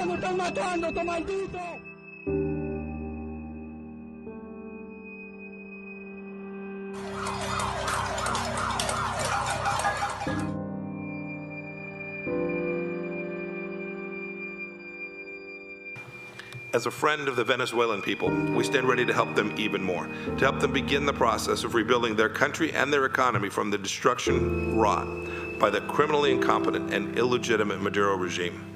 ¡No están matando, tu maldito! As a friend of the Venezuelan people, we stand ready to help them even more, to help them begin the process of rebuilding their country and their economy from the destruction wrought by the criminally incompetent and illegitimate Maduro regime.